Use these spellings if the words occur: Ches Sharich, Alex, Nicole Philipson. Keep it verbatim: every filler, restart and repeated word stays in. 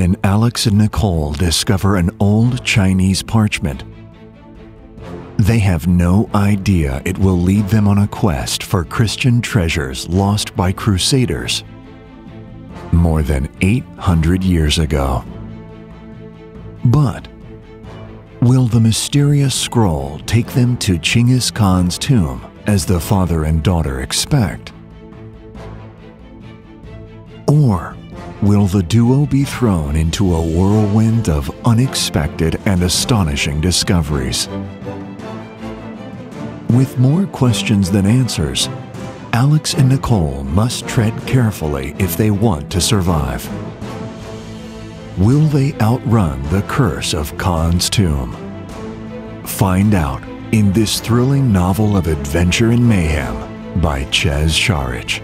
when Alex and Nicole discover an old Chinese parchment. They have no idea it will lead them on a quest for Christian treasures lost by crusaders more than eight hundred years ago. But will the mysterious scroll take them to Chinggis Khan's tomb as the father and daughter expect? Or will the duo be thrown into a whirlwind of unexpected and astonishing discoveries? With more questions than answers, Alex and Nicole must tread carefully if they want to survive. Will they outrun the curse of Khan's tomb? Find out in this thrilling novel of adventure and mayhem by Ches Sharich.